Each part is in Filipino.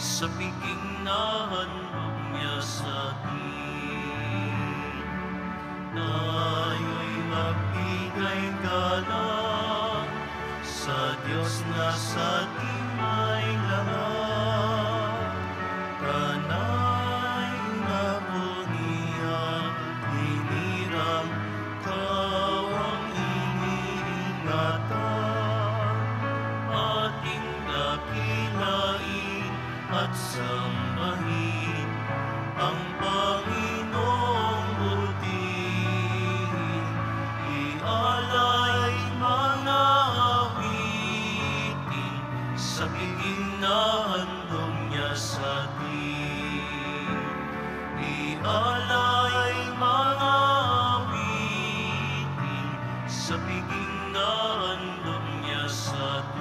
Sa piging na handog niya sa atin, tayo'y magbigay galang sa Diyos na sa atin ay lahat. Kanay mapunihan, hinirang kawang iniingatan, ating dakilain at sambahin ang Panginoong butihin. Ialay mga awitin sa piging na handog niya sa atin. Ialay mga awitin sa piging na handog niya sa atin.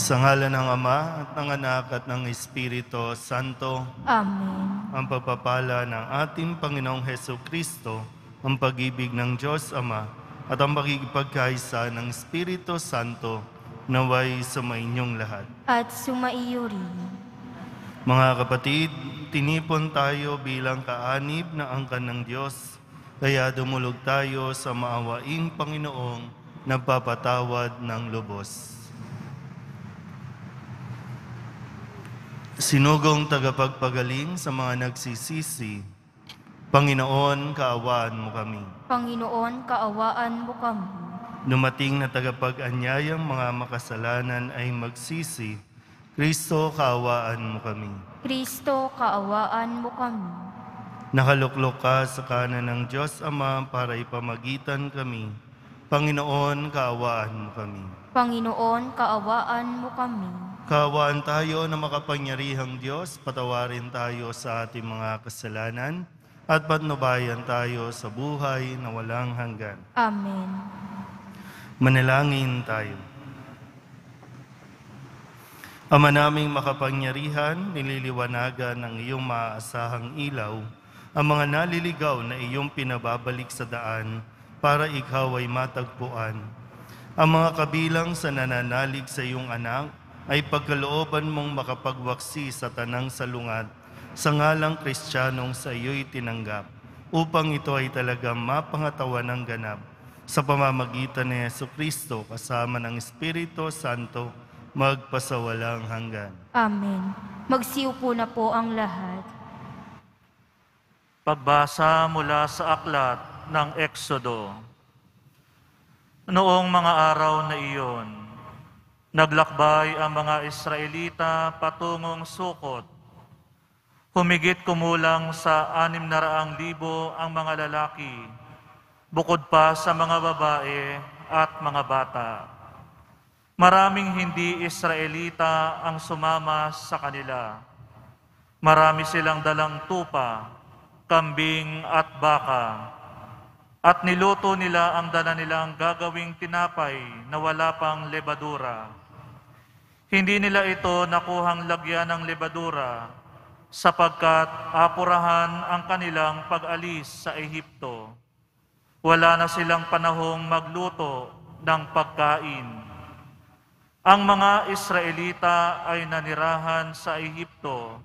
Sa ngalan ng Ama, at ng Anak, at ng Espiritu Santo. Amen. Ang pagpapala ng ating Panginoong Jesucristo, ang pag-ibig ng Diyos Ama, at ang pagkipagkaisa ng Espiritu Santo, nawa'y sumainyong lahat. At sumaiyo rin. Mga kapatid, tinipon tayo bilang kaanib na angkan ng Diyos, kaya dumulog tayo sa maawaing Panginoong nagpapatawad ng lubos. Sinugong tagapagpagaling sa mga nagsisisi, Panginoon, kaawaan mo kami. Panginoon, kaawaan mo kami. Dumating na tagapag-anyayang mga makasalanan ay magsisi, Kristo, kaawaan mo kami. Kristo, kaawaan mo kami. Nakaluklok ka sa kanan ng Diyos Ama para ipamagitan kami, Panginoon, kaawaan mo kami. Panginoon, kaawaan mo kami. Kaawaan tayo na makapangyarihang Diyos, patawarin tayo sa ating mga kasalanan at patnubayan tayo sa buhay na walang hanggan. Amen. Manalangin tayo. Ama naming makapangyarihan, nililiwanagan ng iyong maaasahang ilaw ang mga naliligaw na iyong pinababalik sa daan para ikaw ay matagpuan. Ang mga kabilang sa nananalig sa iyong anak ay pagkalooban mong makapagwaksi sa tanang salungat sa ngalang Kristiyanong sa iyo'y tinanggap, upang ito ay talagang mapangatawan ng ganap sa pamamagitan ni Jesucristo kasama ng Espiritu Santo magpasawalang hanggan. Amen. Magsiupo na po ang lahat. Pagbasa mula sa aklat ng Eksodo. Noong mga araw na iyon, naglakbay ang mga Israelita patungong Sukot. Humigit kumulang sa 600,000 ang mga lalaki, bukod pa sa mga babae at mga bata. Maraming hindi Israelita ang sumama sa kanila. Marami silang dalang tupa, kambing at baka. At niluto nila ang dala nilang gagawing tinapay na wala pang lebadura. Hindi nila ito nakuhang lagyan ng lebadura, sapagkat apurahan ang kanilang pag-alis sa Ehipto. Wala na silang panahong magluto ng pagkain. Ang mga Israelita ay nanirahan sa Ehipto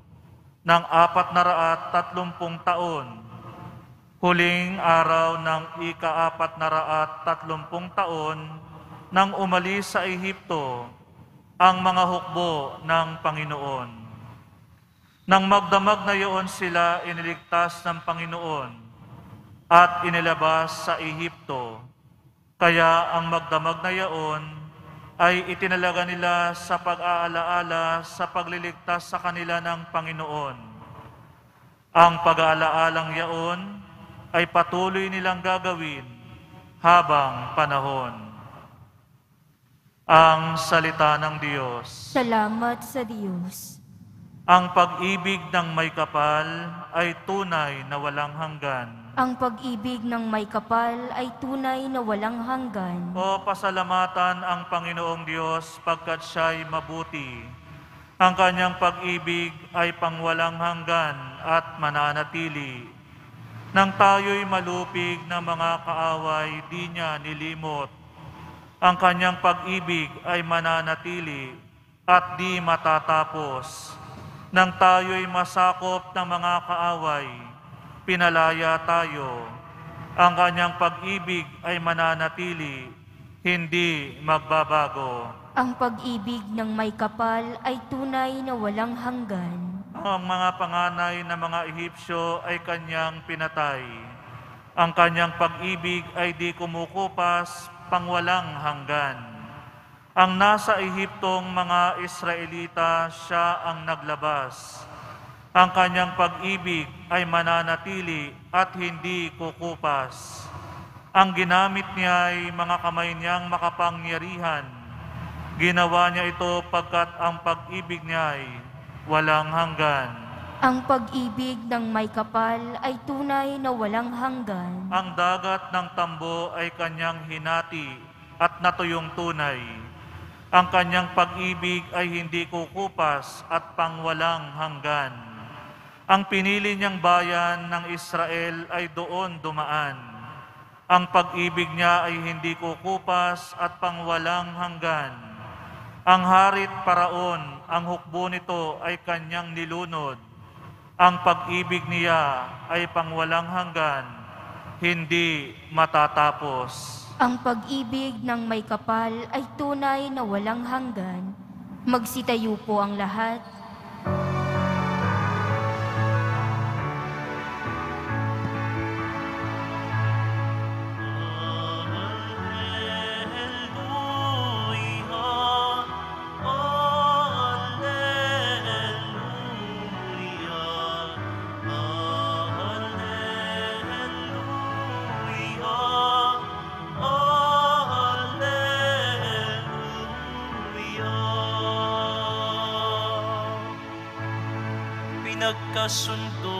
ng 430 taon. Huling araw ng 430 taon nang umalis sa Ehipto ang mga hukbo ng Panginoon. Nang magdamag na iyon sila, iniligtas ng Panginoon at inilabas sa Ehipto. Kaya ang magdamag na iyon ay itinalaga nila sa pag-aalaala sa pagliligtas sa kanila ng Panginoon. Ang pag-aalaalang iyon ay patuloy nilang gagawin habang panahon. Ang salita ng Diyos. Salamat sa Diyos. Ang pag-ibig ng may kapal ay tunay na walang hanggan. Ang pag-ibig ng may kapal ay tunay na walang hanggan. O pasalamatan ang Panginoong Diyos, pagkat siya'y mabuti. Ang kanyang pag-ibig ay pangwalang hanggan at mananatili. Nang tayo'y malupig na mga kaaway, di niya nilimot. Ang kanyang pag-ibig ay mananatili at di matatapos. Nang tayo'y masakop ng mga kaaway, pinalaya tayo. Ang kanyang pag-ibig ay mananatili, hindi magbabago. Ang pag-ibig ng may kapal ay tunay na walang hanggan. Ang mga panganay ng mga Ehipsyo ay kanyang pinatay. Ang kanyang pag-ibig ay di kumukupas, pangwalang hanggan. Ang nasa Ehiptong mga Israelita, siya ang naglabas. Ang kanyang pag-ibig ay mananatili at hindi kukupas. Ang ginamit niya ay mga kamay niyang makapangyarihan. Ginawa niya ito pagkat ang pag-ibig niya ay walang hanggan. Ang pag-ibig ng may kapal ay tunay na walang hanggan. Ang dagat ng tambo ay kanyang hinati at natuyong tunay. Ang kanyang pag-ibig ay hindi kukupas at pangwalang hanggan. Ang pinili niyang bayan ng Israel ay doon dumaan. Ang pag-ibig niya ay hindi kukupas at pangwalang hanggan. Ang harit paraon, ang hukbo nito ay kanyang nilunod. Ang pag-ibig niya ay pangwalang hanggan, hindi matatapos. Ang pag-ibig ng may kapal ay tunay na walang hanggan. Magsitayo po ang lahat. Pinagkasundo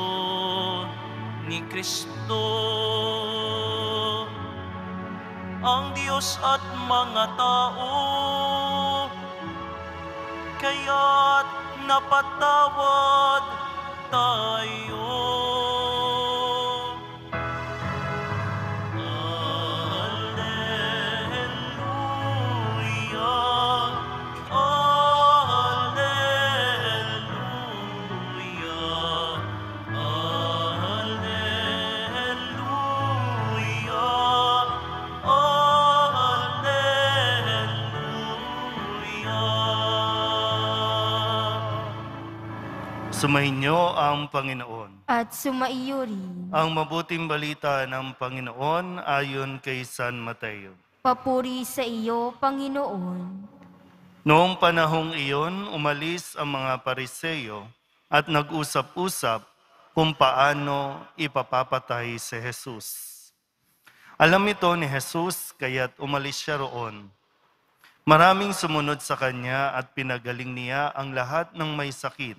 ni Kristo ang Diyos at mga tao, kaya't napatawad tayo. Sumainyo ang Panginoon. At sumaiyo rin. Ang mabuting balita ng Panginoon ayon kay San Mateo. Papuri sa iyo, Panginoon. Noong panahong iyon, umalis ang mga Pariseyo at nag-usap-usap kung paano ipapapatay si Jesus. Alam ito ni Jesus, kaya't umalis siya roon. Maraming sumunod sa kanya at pinagaling niya ang lahat ng may sakit.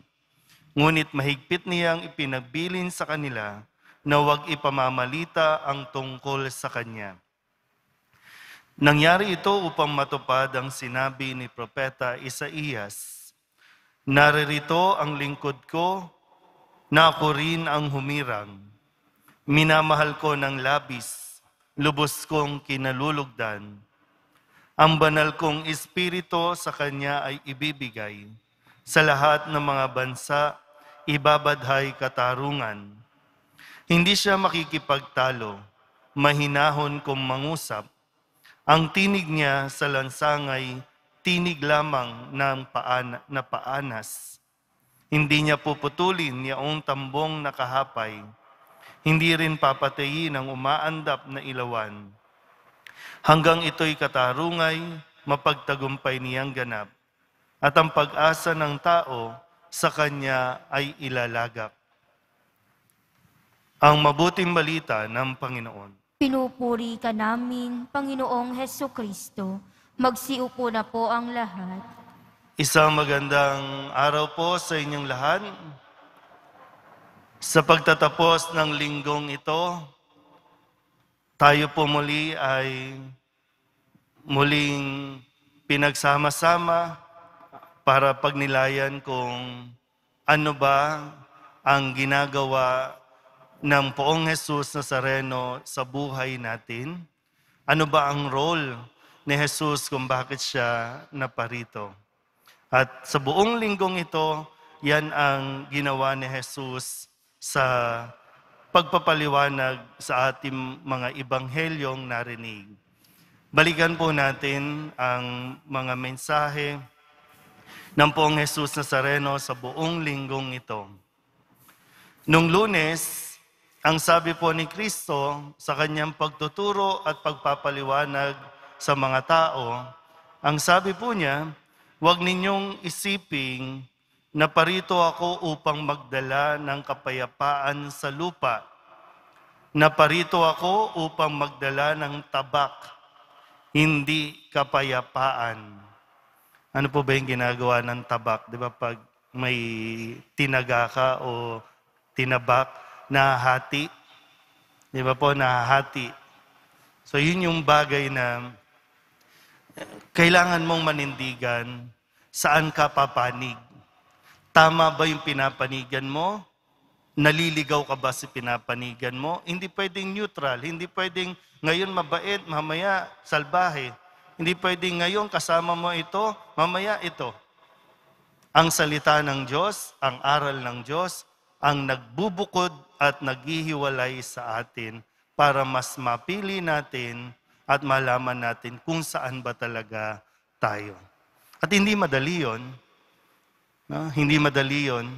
Ngunit mahigpit niyang ipinagbilin sa kanila na huwag ipamamalita ang tungkol sa kanya. Nangyari ito upang matupad ang sinabi ni Propeta Isaías, "Naririto ang lingkod ko, na ako rin ang humirang. Minamahal ko ng labis, lubos kong kinalulugdan. Ang banal kong espiritu sa kanya ay ibibigay. Sa lahat ng mga bansa, ibabadhay katarungan. Hindi siya makikipagtalo, mahinahon kung mangusap. Ang tinig niya sa lansangay, tinig lamang ng paanas. Hindi niya puputulin yaong tambong nakahapay. Hindi rin papatayin ang umaandap na ilawan. Hanggang ito'y katarungay, mapagtagumpay niyang ganap. At ang pag-asa ng tao sa kanya ay ilalagak." Ang mabuting balita ng Panginoon. Pinupuri ka namin, Panginoong Hesukristo. Magsiupo na po ang lahat. Isang magandang araw po sa inyong lahat. Sa pagtatapos ng linggong ito, tayo po muli ay muling pinagsama-sama para pagnilayan kung ano ba ang ginagawa ng Poong Jesus Nazareno sa buhay natin. Ano ba ang role ni Jesus kung bakit siya naparito? At sa buong linggong ito, yan ang ginawa ni Jesus sa pagpapaliwanag sa ating mga ebanghelyong narinig. Balikan po natin ang mga mensahe ng Poong Jesus Nazareno sa buong linggong ito. Nung Lunes, ang sabi po ni Kristo sa kanyang pagtuturo at pagpapaliwanag sa mga tao, ang sabi po niya, huwag ninyong isiping na parito ako upang magdala ng kapayapaan sa lupa. Na parito ako upang magdala ng tabak, hindi kapayapaan. Ano po ba yung ginagawa ng tabak? Di ba pag may tinaga ka o tinabak, nahati. Di ba po, nahati. So yun yung bagay na kailangan mong manindigan saan ka papanig. Tama ba yung pinapanigan mo? Naliligaw ka ba sa pinapanigan mo? Hindi pwedeng neutral. Hindi pwedeng ngayon mabait, mamaya salbahe. Hindi pwedeng ngayon kasama mo ito, mamaya ito. Ang salita ng Diyos, ang aral ng Diyos, ang nagbubukod at naghihiwalay sa atin para mas mapili natin at malaman natin kung saan ba talaga tayo. At hindi madali yun. No? Hindi madali yun.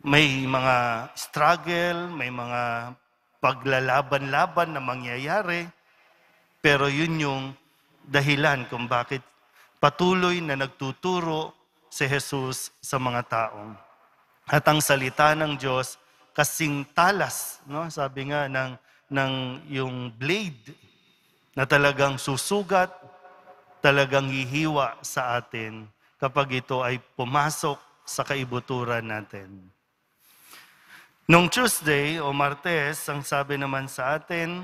May mga struggle, may mga paglalaban-laban na mangyayari, pero yun yung dahilan kung bakit patuloy na nagtuturo si Jesus sa mga tao. At ang salita ng Diyos kasing talas, no? Sabi nga ng yung blade na talagang susugat, talagang hihiwa sa atin kapag ito ay pumasok sa kaibuturan natin. Nung Tuesday o Martes, ang sabi naman sa atin,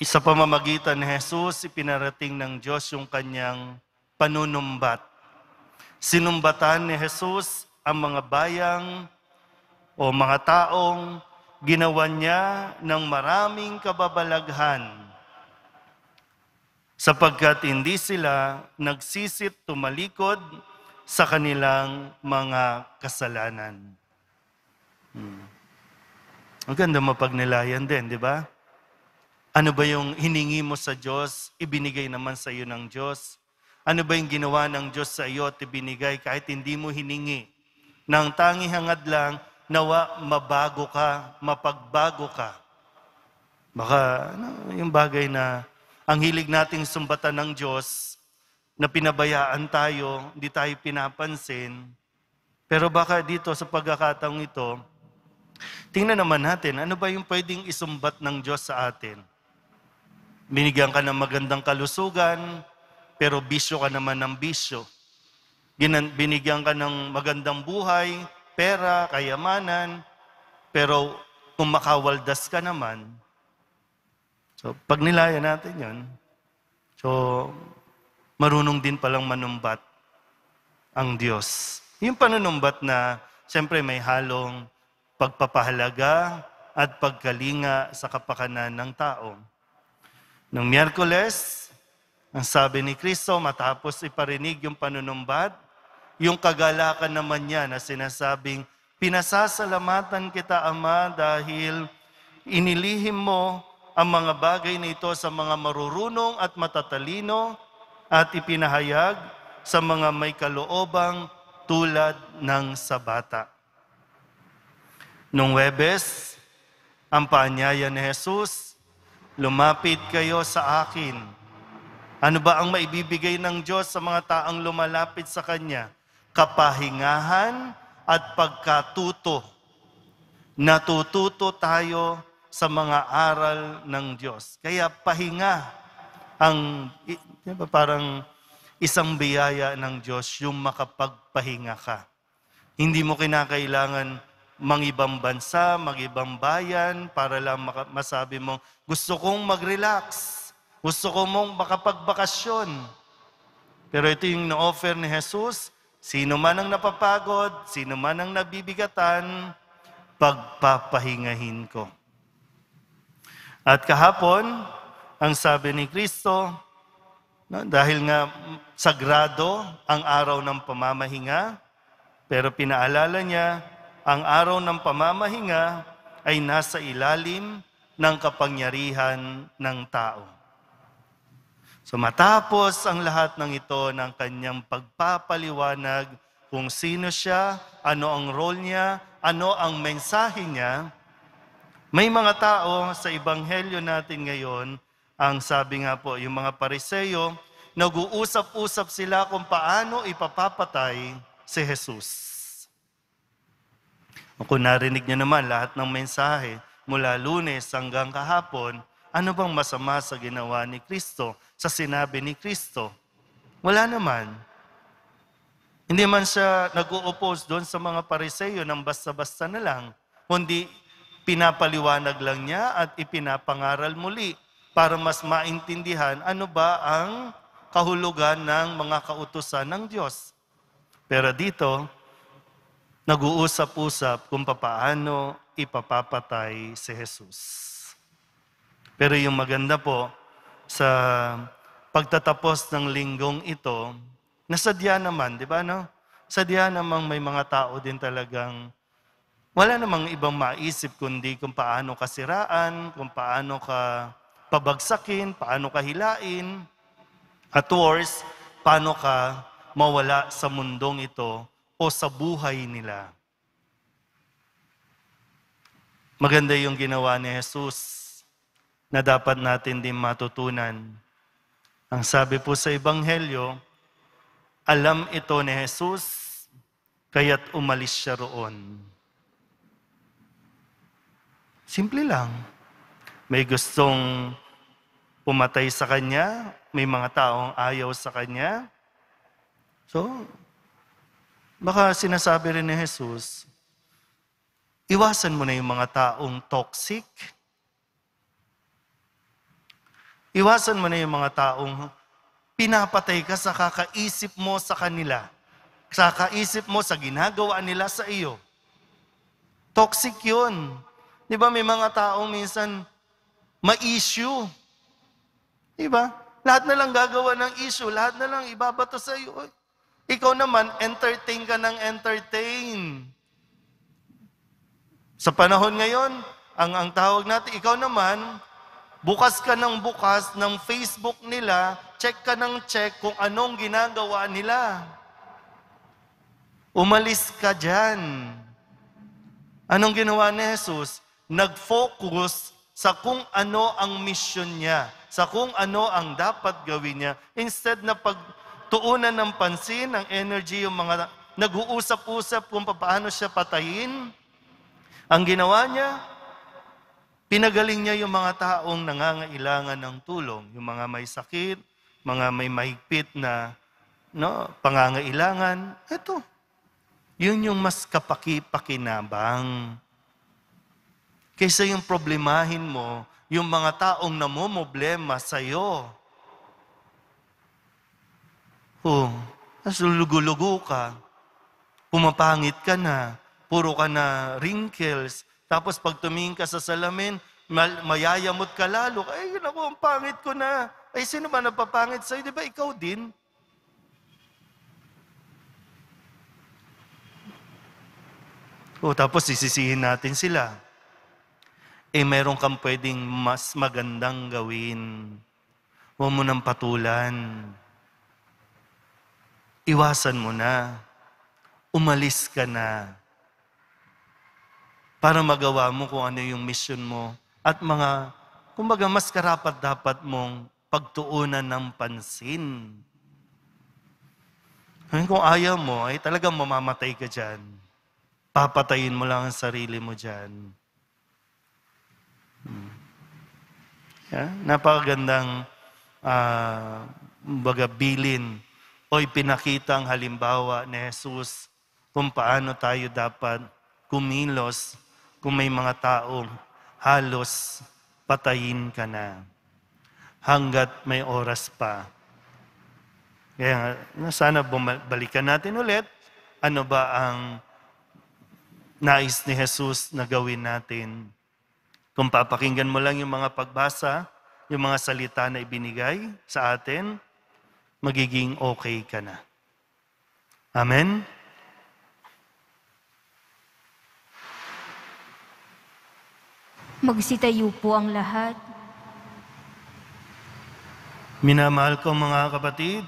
sa pamamagitan ni Jesus, ipinarating ng Diyos yung kanyang panunumbat. Sinumbatan ni Jesus ang mga bayang o mga taong ginawa niya ng maraming kababalaghan sapagkat hindi sila nagsisit tumalikod sa kanilang mga kasalanan. Ang ganda mapagnilayan din, di ba? Ano ba yung hiningi mo sa Diyos, ibinigay naman sa iyo ng Diyos? Ano ba yung ginawa ng Diyos sa iyo at ibinigay kahit hindi mo hiningi? Nang tangi hangad lang, nawa mabago ka, mapagbago ka. Baka ano, yung bagay na ang hilig nating sumbatan ng Diyos na pinabayaan tayo, hindi tayo pinapansin. Pero baka dito sa pagkakataong ito, tingnan naman natin, ano ba yung pwedeng isumbat ng Diyos sa atin? Binigyan ka ng magandang kalusugan, pero bisyo ka naman ng bisyo. Binigyan ka ng magandang buhay, pera, kayamanan, pero kung makawaldas ka naman, so pag nilayan natin yun, so marunong din palang manumbat ang Diyos. Yung panunumbat na, siyempre may halong pagpapahalaga at pagkalinga sa kapakanan ng tao. Nung Miyerkules, ang sabi ni Kristo, matapos iparinig yung panunumbat, yung kagalakan naman niya na sinasabing, pinasasalamatan kita, Ama, dahil inilihim mo ang mga bagay na ito sa mga marurunong at matatalino at ipinahayag sa mga may kaloobang tulad ng sabata. Nung Huwebes, ang paanyaya ni Jesus, lumapit kayo sa akin. Ano ba ang maibibigay ng Diyos sa mga taong lumalapit sa Kanya? Kapahingahan at pagkatuto. Natututo tayo sa mga aral ng Diyos. Kaya pahinga ang, diba, parang isang biyaya ng Diyos yung makapagpahinga ka. Hindi mo kinakailangan mang-ibang bansa, mag-ibang bayan para lang masabi mong gusto kong mag-relax. Gusto ko mong makapagbakasyon. Pero ito yung na-offer ni Jesus, sino man ang napapagod, sino man ang nabibigatan, pagpapahingahin ko. At kahapon, ang sabi ni Kristo, dahil nga sagrado ang araw ng pamamahinga, pero pinaalala niya, ang araw ng pamamahinga ay nasa ilalim ng kapangyarihan ng tao. So matapos ang lahat ng ito ng kanyang pagpapaliwanag kung sino siya, ano ang role niya, ano ang mensahe niya, may mga tao sa Ebanghelyo natin ngayon, ang sabi nga po, yung mga Pariseyo, nag-uusap-usap sila kung paano ipapapatay si Jesus. Kung narinig niyo naman lahat ng mensahe mula Lunes hanggang kahapon, ano bang masama sa ginawa ni Kristo, sa sinabi ni Kristo? Wala naman. Hindi man siya nag-u-oppose doon sa mga Pariseyo ng basta-basta na lang, kundi pinapaliwanag lang niya at ipinapangaral muli para mas maintindihan ano ba ang kahulugan ng mga kautusan ng Diyos. Pero dito, nag-uusap-usap kung paano ipapapatay si Jesus. Pero yung maganda po, sa pagtatapos ng linggong ito, nasadya naman, di ba no? Sadya namang may mga tao din talagang wala namang ibang maisip kundi kung paano ka siraan, kung paano ka pabagsakin, paano ka hilain, at worse, paano ka mawala sa mundong ito o sa buhay nila. Maganda yung ginawa ni Jesus na dapat natin din matutunan. Ang sabi po sa Ebanghelyo, alam ito ni Jesus, kaya't umalis siya roon. Simple lang. May gustong pumatay sa kanya, may mga taong ayaw sa kanya. So, baka sinasabi rin ni Jesus, iwasan mo na yung mga taong toxic, iwasan mo na yung mga taong pinapatay ka sa kakaisip mo sa kanila. Sa kakaisip mo sa ginagawa nila sa iyo. Toxic yun. Di ba may mga taong minsan ma-issue? Di ba? Lahat na lang gagawa ng issue. Lahat na lang ibabato sa iyo. Ikaw naman, entertain ka ng entertain. Sa panahon ngayon, ang tawag natin, ikaw naman, bukas ka ng bukas ng Facebook nila, check ka ng check kung anong ginagawa nila. Umalis ka dyan. Anong ginawa ni Jesus? Nag-focus sa kung ano ang mission niya, sa kung ano ang dapat gawin niya. Instead na pagtuunan ng pansin, ng energy, yung mga nag-uusap-usap kung paano siya patayin, ang ginawa niya, pinagaling niya yung mga taong nangangailangan ng tulong, yung mga may sakit, mga may mahigpit na pangangailangan. Ito, yun yung mas kapaki-pakinabang. Kaysa yung problemahin mo, yung mga taong namumblema sa'yo. Tapos lulugo-lugo ka, pumapangit ka na, puro ka na wrinkles, tapos pag tumingin ka sa salamin, mayayamot ka lalo. Ay, yun ako, ang pangit ko na. Ay, sino ba napapangit sa'yo? Di ba ikaw din? Tapos sisisihin natin sila. Meron kang pwedeng mas magandang gawin. Huwag mo nang patulan. Iwasan mo na. Umalis ka na. Para magawa mo kung ano yung mission mo at mga, kumbaga, mas karapat-dapat mong pagtuunan ng pansin. Kung ayaw mo, ay talagang mamamatay ka dyan. Papatayin mo lang ang sarili mo dyan. Napakagandang bilin o ipinakitang halimbawa ni Jesus kung paano tayo dapat kumilos kung may mga taong halos patayin ka na hanggat may oras pa. Kaya sana balikan natin ulit, ano ba ang nais ni Jesus na gawin natin? Kung papakinggan mo lang yung mga pagbasa, yung mga salita na ibinigay sa atin, magiging okay ka na. Amen? Magsitayo po ang lahat. Minamahal ko mga kapatid,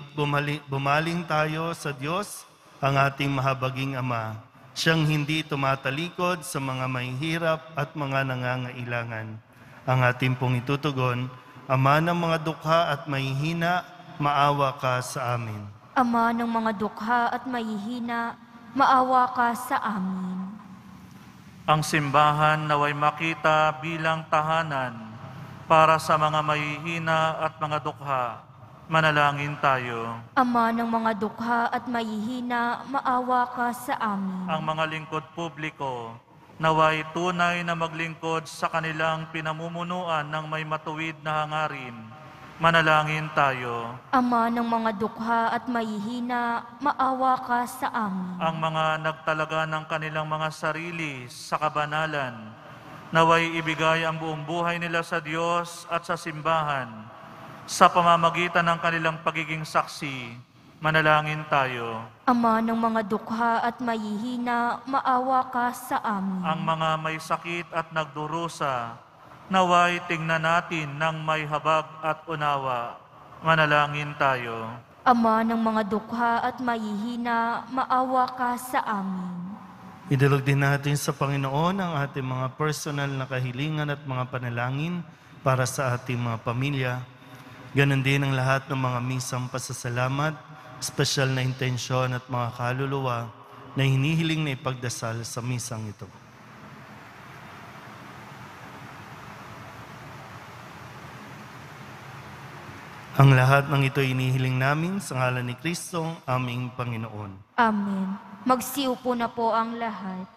bumaling tayo sa Diyos, ang ating mahabaging Ama. Siyang hindi tumatalikod sa mga may hirap at mga nangangailangan. Ang ating pong itutugon, Ama ng mga dukha at mahihina, maawa ka sa amin. Ama ng mga dukha at mahihina, maawa ka sa amin. Ang simbahan naway makita bilang tahanan para sa mga mahihina at mga dukha. Manalangin tayo. Ama ng mga dukha at mahihina, maawa ka sa amin. Ang mga lingkod publiko, naway tunay na maglingkod sa kanilang pinamumunuan ng may matuwid na hangarin. Manalangin tayo. Ama ng mga dukha at mahihina, maawa ka sa amin. Ang mga nagtalaga ng kanilang mga sarili sa kabanalan, naway ibigay ang buong buhay nila sa Diyos at sa simbahan. Sa pamamagitan ng kanilang pagiging saksi, manalangin tayo. Ama ng mga dukha at mahihina, maawa ka sa amin. Ang mga may sakit at nagdurusa, naway tingnan natin ng may habag at unawa. Manalangin tayo. Ama ng mga dukha at mahihina, maawa ka sa amin. Idulog din natin sa Panginoon ang ating mga personal na kahilingan at mga panalangin para sa ating mga pamilya. Ganon din ang lahat ng mga misang pasasalamat, espesyal na intensyon at mga kaluluwa na hinihiling na ipagdasal sa misang ito. Ang lahat ng ito hinihiling namin sa ngalan ni Kristo, aming Panginoon. Amen. Magsiupo na po ang lahat.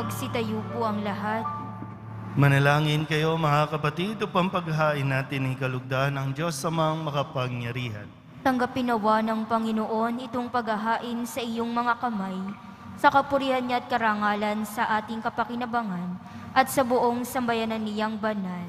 Magsitayo po ang lahat. Manalangin kayo mga kapatid upang paghain natin ng kalugdan ng Diyos Amang makapangyarihan. Tanggapin nawa ng Panginoon itong paghahain sa iyong mga kamay, sa kapurihan niya at karangalan sa ating kapakinabangan at sa buong sambayanan niyang banal.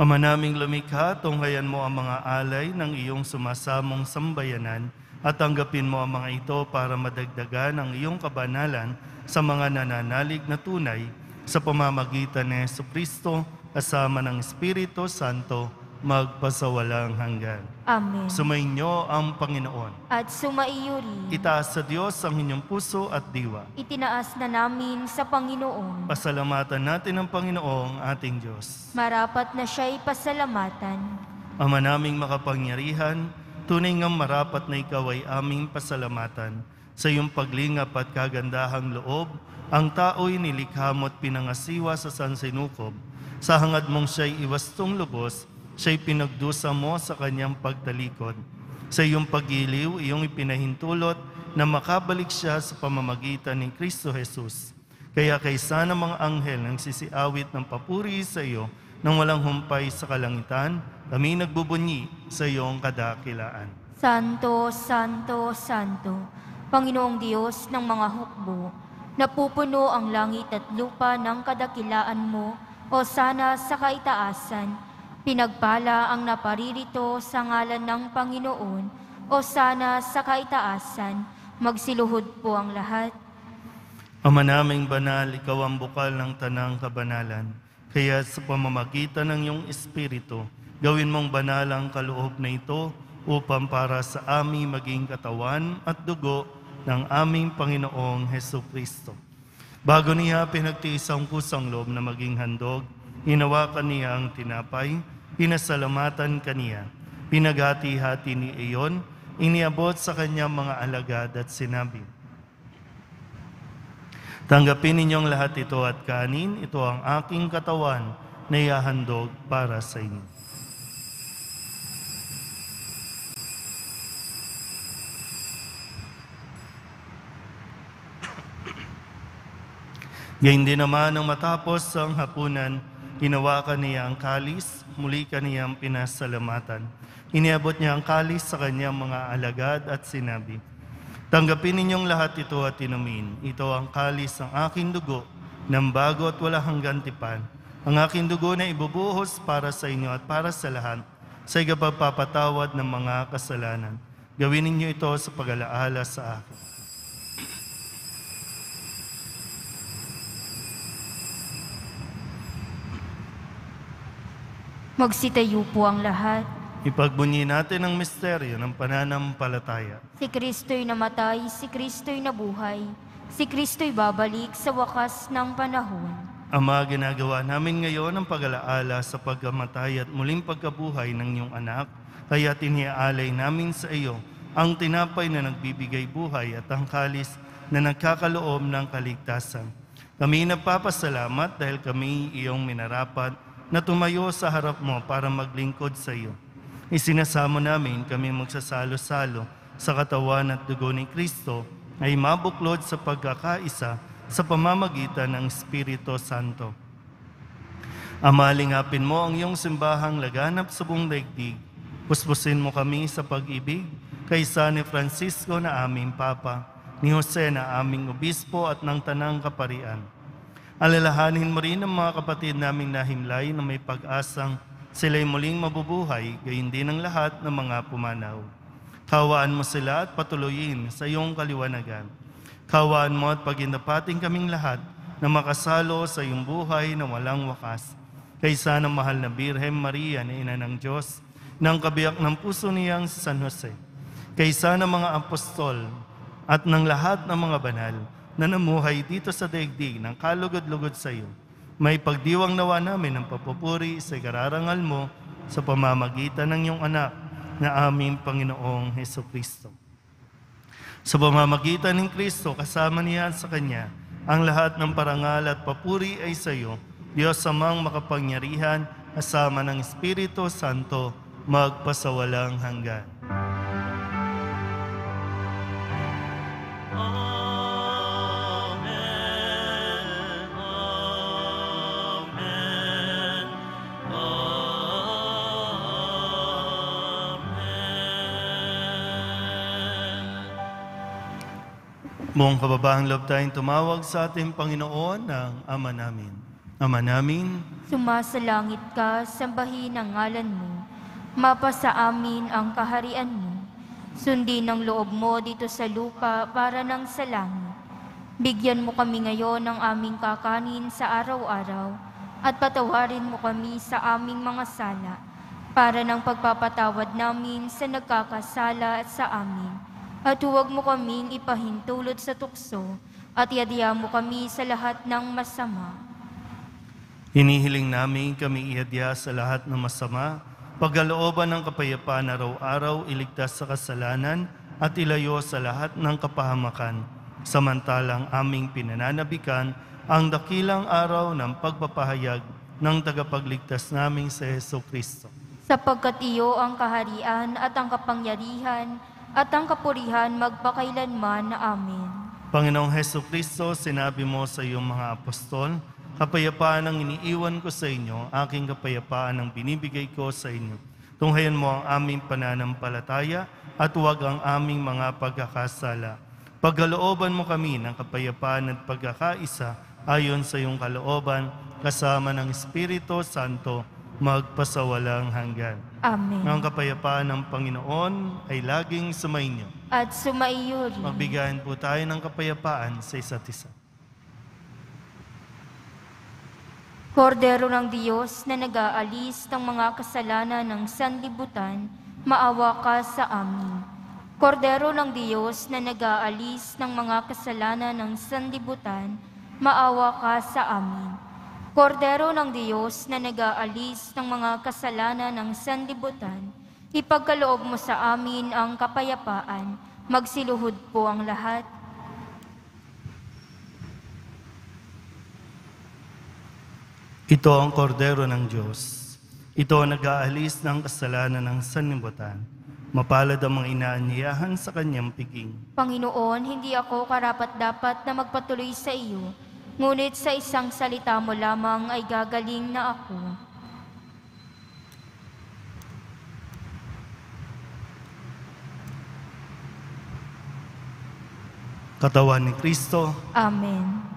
Ama naming lumikha, tunghayan mo ang mga alay ng iyong sumasamong sambayanan at tanggapin mo ang mga ito para madagdagan ang iyong kabanalan sa mga nananalig na tunay sa pamamagitan ni Jesucristo kasama ng Espiritu Santo magpasawalang hanggan. Amen. Sumainyo ang Panginoon. At sumaiyo rin. Itaas sa Diyos ang inyong puso at diwa. Itinaas na namin sa Panginoon. Pasalamatan natin ang Panginoong ating Diyos. Marapat na siya'y pasalamatan. Ama naming makapangyarihan, tunay ngang marapat na ikaw ay aming pasalamatan. Sa iyong paglingap at kagandahang loob, ang tao'y nilikha mo't pinangasiwa sa sansinukob. Sa hangad mong siya'y iwastong lubos, siya'y pinagdusa mo sa kanyang pagtalikod. Sa iyong pagiliw, iyong ipinahintulot na makabalik siya sa pamamagitan ni Kristo Jesus. Kaya kaysa ng mga anghel nang sisiawit ng papuri sa iyo, nang walang humpay sa kalangitan, kami nagbubunyi sa iyong kadakilaan. Santo, Santo, Santo, Panginoong Diyos ng mga hukbo, napupuno ang langit at lupa ng kadakilaan mo, o sana sa kaitaasan. Pinagpala ang naparirito sa ngalan ng Panginoon, o sana sa kaitaasan. Magsiluhod po ang lahat. Ama naming banal, ikaw ang bukal ng tanang kabanalan. Kaya sa pamamagitan ng iyong Espiritu, gawin mong banal ang kaloob na ito upang para sa aming maging katawan at dugo ng aming Panginoong Hesukristo. Bago niya pinagtiis ang kusang loob na maging handog, hinawakan niya ang tinapay, pinasalamatan kaniya, pinaghati-hati ni Iyon, iniabot sa kanyang mga alagad at sinabi, "Tanggapin ninyong lahat ito at kanin, ito ang aking katawan na ihahandog para sa inyo." Gayun din naman nang matapos ang hapunan, hinawakan niya ang kalis, muli kaniyang pinasalamatan. Iniabot niya ang kalis sa kanyang mga alagad at sinabi, "Tanggapin ninyong lahat ito at inumin. Ito ang kalis ng aking dugo, ng bago at wala hanggang tipan. Ang aking dugo na ibubuhos para sa inyo at para sa lahat, sa ikapagpapatawad ng mga kasalanan. Gawin ninyo ito sa pag-alaala sa akin." Magsitayo po ang lahat. Ipagbunyi natin ang misteryo ng pananampalataya. Si Kristo'y namatay, si Kristo'y nabuhay, si Kristo'y babalik sa wakas ng panahon. Ama, ginagawa namin ngayon ang pag-alaala sa pagkamatay at muling pagkabuhay ng iyong anak, kaya tiniaalay namin sa iyo ang tinapay na nagbibigay buhay at ang kalis na nagkakaloob ng kaligtasan. Kami nagpapasalamat dahil kami iyong minarapat na tumayo sa harap mo para maglingkod sa iyo. Isinasamo namin kami magsasalo-salo sa katawan at dugo ni Kristo ay mabuklod sa pagkakaisa sa pamamagitan ng Espiritu Santo. Ama, lingapin mo ang iyong simbahang laganap sa buong daigdig. Puspusin mo kami sa pag-ibig kay San Francisco na aming Papa, ni Jose na aming Obispo at ng Tanang Kaparian. Alalahanin mo rin ang mga kapatid naming nahimlay na may pag-asang sila'y muling mabubuhay, gayon din ang lahat ng mga pumanaw. Kawaan mo sila at patuloyin sa iyong kaliwanagan. Kawaan mo at pagindapating kaming lahat na makasalo sa iyong buhay na walang wakas. Kaysa ng mahal na Birhen Maria na Ina ng Diyos, ng kabiyak ng puso niyang San Jose. Kaysa ng mga apostol at ng lahat ng mga banal na namuhay dito sa daigdig ng kalugod-lugod sa iyo, may pagdiwang nawa namin ang papupuri sa ikararangal mo sa pamamagitan ng iyong anak na aming Panginoong Hesukristo. Sa pamamagitan ng Kristo, kasama niya sa Kanya, ang lahat ng parangal at papuri ay sa iyo, Diyos amang makapangyarihan, kasama ng Espiritu Santo, magpasawalang hanggan. Buong kababaang loob tayong tumawag sa ating Panginoon ng Ama namin. Ama namin, sumasalangit ka, sambahin ang ngalan mo. Mapasa amin ang kaharian mo. Sundin ang loob mo dito sa lupa para ng sa langit. Bigyan mo kami ngayon ng aming kakanin sa araw-araw at patawarin mo kami sa aming mga sala para ng pagpapatawad namin sa nagkakasala at sa amin. At huwag mo kaming ipahintulot sa tukso, at iadya mo kami sa lahat ng masama. Hinihiling namin kami iadya sa lahat ng masama, pagkalooban ng kapayapaan araw-araw, iligtas sa kasalanan, at ilayo sa lahat ng kapahamakan, samantalang aming pinananabikan ang dakilang araw ng pagpapahayag ng tagapagligtas naming sa Hesukristo. Sapagkat iyo ang kaharian at ang kapangyarihan, at ang kapurihan magpakailanman na amin. Panginoong Hesukristo, sinabi mo sa iyong mga apostol, "Kapayapaan ang iniiwan ko sa inyo, aking kapayapaan ang binibigay ko sa inyo. Tunghayan mo ang aming pananampalataya at huwag ang aming mga pagkakasala. Pagkalooban mo kami ng kapayapaan at pagkakaisa ayon sa iyong kalooban, kasama ng Espiritu Santo, magpasawalang hanggan." Amen. Ang kapayapaan ng Panginoon ay laging sumainyo. At sumaiyo rin. Magbigayan po tayo ng kapayapaan sa isa't isa. Kordero ng Diyos na nag-aalis ng mga kasalanan ng sanlibutan, maawa ka sa amin. Kordero ng Diyos na nag-aalis ng mga kasalanan ng sanlibutan, maawa ka sa amin. Kordero ng Diyos na nag-aalis ng mga kasalanan ng sanlibutan, ipagkaloob mo sa amin ang kapayapaan. Magsiluhod po ang lahat. Ito ang kordero ng Diyos. Ito ang nag-aalis ng kasalanan ng sanlibutan. Mapalad ang mga inaanyayahan sa kanyang piging. Panginoon, hindi ako karapat-dapat na magpatuloy sa iyo, ngunit sa isang salita mo lamang ay gagaling na ako. Katawan ni Kristo. Amen.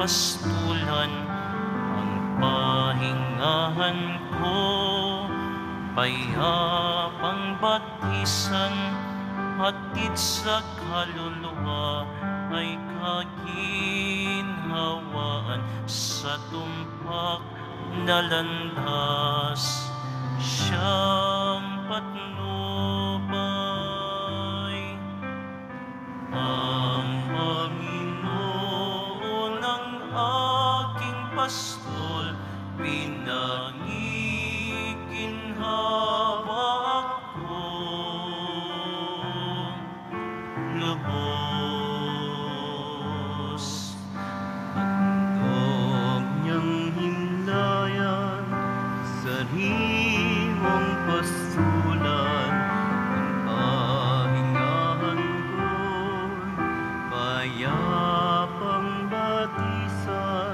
Pastulan ang pahingahan ko, payapang batisan, hatid sa kaluluwa ay kaginhawaan sa tumpak na landas. Siyang patnubay ang aking pastol, pinangiginhawa ako, lubos. Handog niyang himlayan, sariwang pastulan, ang pahingahan ko, payapang batisan.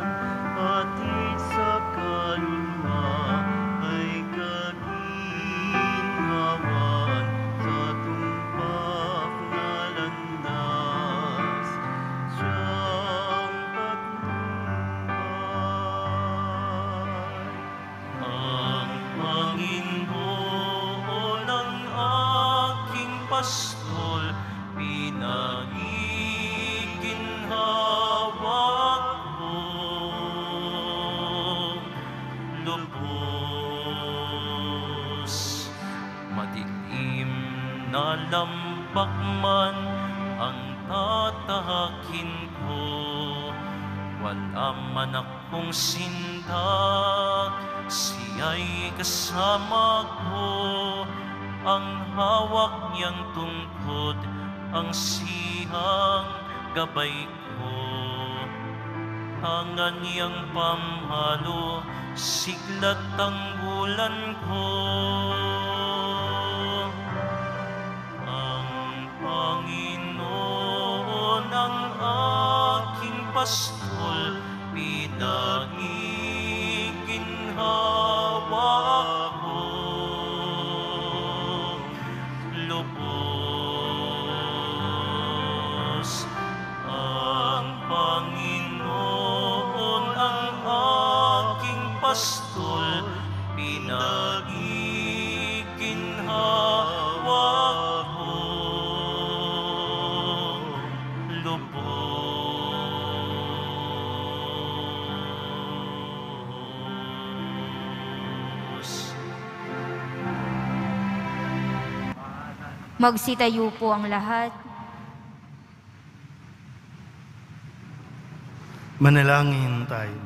Lampak man ang tatahakin ko, wala man akong sindak, siya'y kasama ko. Ang hawak niyang tungkod, ang siyang gabay ko. Hangan niyang pamalo, siglat ang bulan ko. Panginoon ang aking pastol, pinangiginhawa ako, lubos. Ang Panginoon ang aking pastol, pinangiginhawa ako. Magsitayo po ang lahat. Manalangin tayo.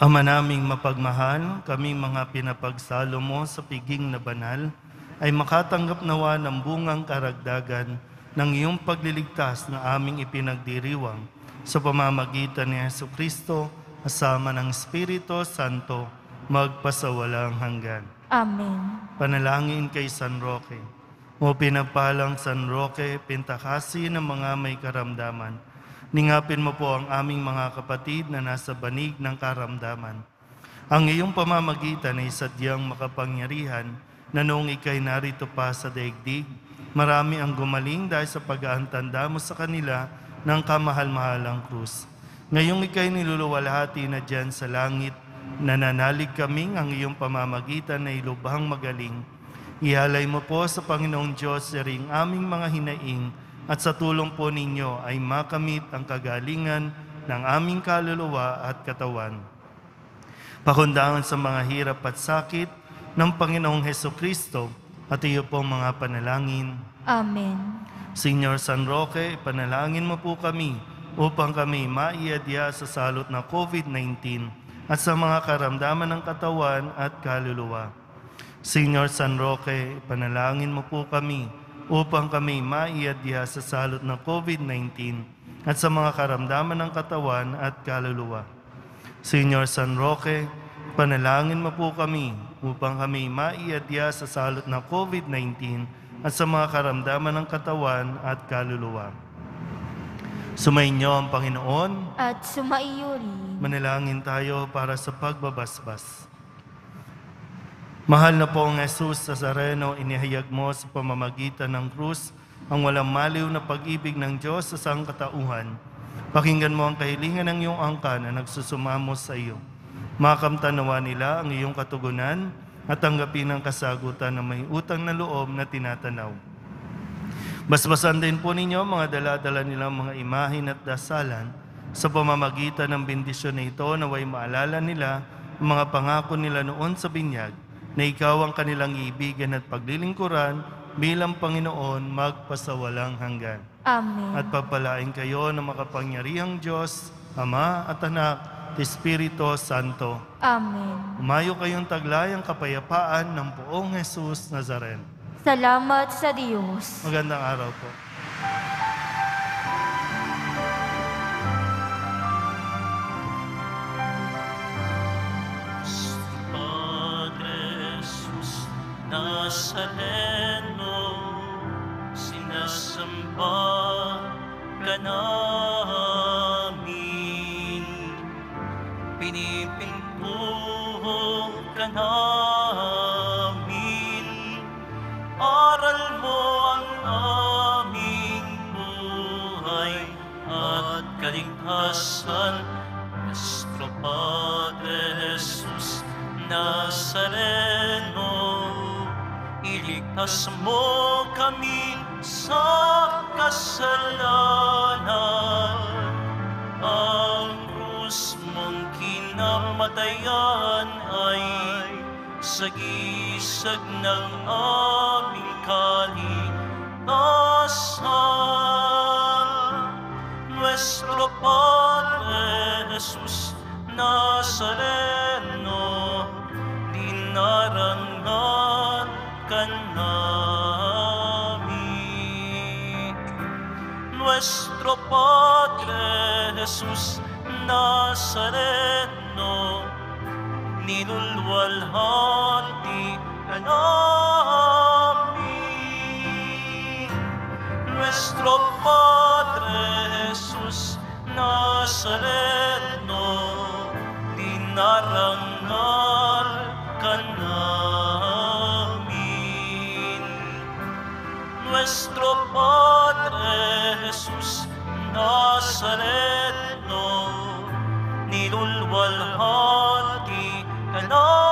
Ama naming mapagmahal, kaming mga pinapagsalo mo sa piging na banal, ay makatanggap nawa ng bungang karagdagan ng iyong pagliligtas na aming ipinagdiriwang sa pamamagitan ni Jesucristo, kasama ng Espiritu Santo, magpasawalang hanggan. Amen. Panalangin kay San Roque. O pinapalang San Roque, pintakasi ng mga may karamdaman, ningapin mo po ang aming mga kapatid na nasa banig ng karamdaman. Ang iyong pamamagitan ay sadyang makapangyarihan na noong ika'y narito pa sa daigdig, marami ang gumaling dahil sa pag-aantanda mo sa kanila ng kamahal-mahalang krus. Ngayong ika'y niluluwalhati na dyan sa langit, nananalig kaming ang iyong pamamagitan na ilubhang magaling. Ihalay mo po sa Panginoong Diyos na ring aming mga hinaing, at sa tulong po ninyo ay makamit ang kagalingan ng aming kaluluwa at katawan. Pakundangan sa mga hirap at sakit ng Panginoong Jesucristo at iyo po mga panalangin. Amen. Señor San Roque, panalangin mo po kami upang kami maiadya sa salot na COVID-19 at sa mga karamdaman ng katawan at kaluluwa. Señor San Roque, panalangin mo po kami upang kami maiadya sa salot ng COVID-19 at sa mga karamdaman ng katawan at kaluluwa. Señor San Roque, panalangin mo po kami upang kami maiadya sa salot ng COVID-19 at sa mga karamdaman ng katawan at kaluluwa. Sumainyo ang Panginoon at sumaiyo rin. Manalangin tayo para sa pagbabasbas. Mahal na pong Jesus Nazareno, inihayag mo sa pamamagitan ng krus ang walang maliw na pag-ibig ng Diyos sa sangkatauhan. Pakinggan mo ang kahilingan ng iyong angka na nagsusumamo sa iyo. Makamtanawa nila ang iyong katugunan at tanggapin ang kasagutan na may utang na loob na tinatanaw. Basbasan din po ninyo mga dala-dala nilang mga imahin at dasalan sa pamamagitan ng bendisyon na ito na way maalala nila ang mga pangako nila noon sa binyag, na ikaw ang kanilang iibigan at paglilingkuran bilang Panginoon magpasawalang hanggan. Amen. At papalain kayo ng makapangyarihang Diyos, Ama at Anak, Espiritu Santo. Amen. Umayo kayong taglay ang kapayapaan ng poong Jesus Nazareno. Salamat sa Diyos. Magandang araw po. Nazareno, sinasamba ka namin, pinipintuho ka namin, aral mo ang aming buhay at kaligtasan, Nuestra Padre Jesus Nazareno. Iligtas mo kami sa kasalanan, ang krus mong kinamatayan ay sagisag ng aming kaligtasan. Nuestro Padre Jesus Nazareno, dinarangan namin. Nuestro Padre Jesus Nazareno, nilulwalhati ka namin. Nuestro Padre Jesus Nazareno, dinarangal ka namin. Nuestro Padre Jesus Nazareno, nilulwalhati ka namin.